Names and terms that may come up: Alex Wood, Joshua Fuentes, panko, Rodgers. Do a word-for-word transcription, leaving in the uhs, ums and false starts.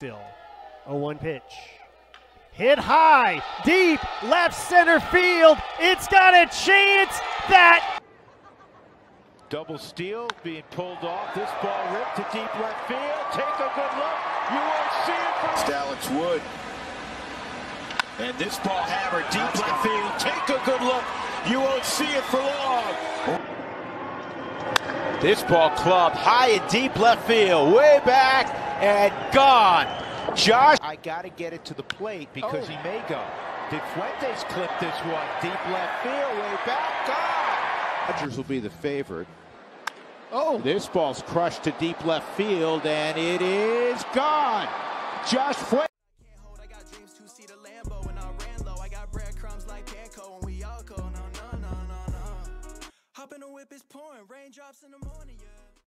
Bill. oh one pitch. Hit high, deep, left center field. It's got a chance that... Double steal being pulled off. This ball ripped to deep left field. Take a good look. You won't see it from... It's Alex Wood. And this ball hammered deep left field. Take a good look. You won't see it for long. This ball clubbed high and deep left field. Way back and gone. Josh, I got to get it to the plate because oh. He may go. Did Fuentes clip this one? Deep left field, way back, gone. Rodgers will be the favorite. Oh, this ball's crushed to deep left field, and it is gone. Josh Fuentes. I can't hold, I got dreams to see the Lambo, and I ran low. I got breadcrumbs like panko, and we all go, no, no, no, no, no. Hop in the whip, it's pouring, raindrops in the morning, yeah.